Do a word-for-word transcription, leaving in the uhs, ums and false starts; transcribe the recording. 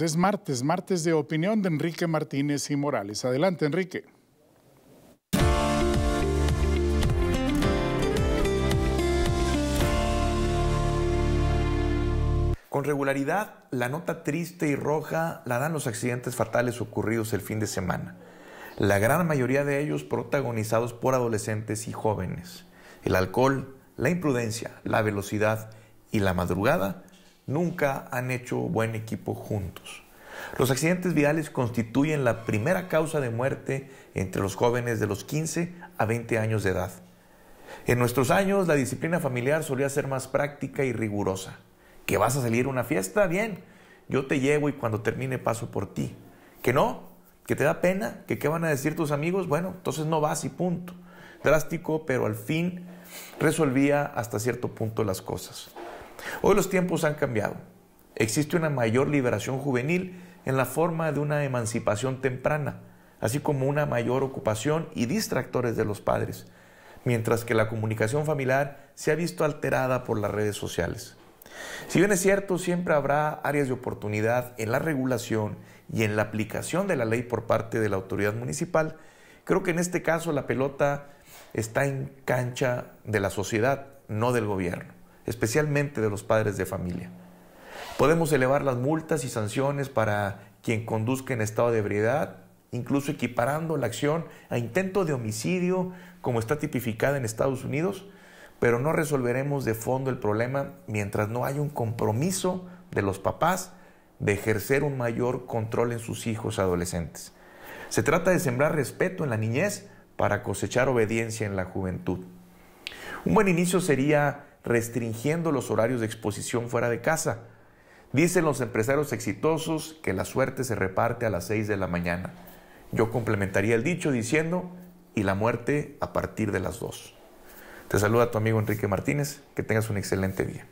Es martes, martes de opinión de Enrique Martínez y Morales. Adelante, Enrique. Con regularidad, la nota triste y roja la dan los accidentes fatales ocurridos el fin de semana. La gran mayoría de ellos protagonizados por adolescentes y jóvenes. El alcohol, la imprudencia, la velocidad y la madrugada nunca han hecho buen equipo juntos. Los accidentes viales constituyen la primera causa de muerte entre los jóvenes de los quince a veinte años de edad. En nuestros años, la disciplina familiar solía ser más práctica y rigurosa. ¿Que vas a salir a una fiesta? Bien, yo te llevo y cuando termine paso por ti. ¿Que no? ¿Que te da pena? ¿Que qué van a decir tus amigos? Bueno, entonces no vas y punto. Drástico, pero al fin resolvía hasta cierto punto las cosas. Hoy los tiempos han cambiado. Existe una mayor liberación juvenil en la forma de una emancipación temprana, así como una mayor ocupación y distractores de los padres, mientras que la comunicación familiar se ha visto alterada por las redes sociales. Si bien es cierto, siempre habrá áreas de oportunidad en la regulación y en la aplicación de la ley por parte de la autoridad municipal, creo que en este caso la pelota está en cancha de la sociedad, no del gobierno, especialmente de los padres de familia. Podemos elevar las multas y sanciones para quien conduzca en estado de ebriedad, incluso equiparando la acción a intento de homicidio, como está tipificada en Estados Unidos, pero no resolveremos de fondo el problema mientras no haya un compromiso de los papás de ejercer un mayor control en sus hijos adolescentes. Se trata de sembrar respeto en la niñez para cosechar obediencia en la juventud. Un buen inicio sería restringiendo los horarios de exposición fuera de casa. Dicen los empresarios exitosos que la suerte se reparte a las seis de la mañana. Yo complementaría el dicho diciendo, y la muerte a partir de las dos. Te saluda tu amigo Enrique Martínez, que tengas un excelente día.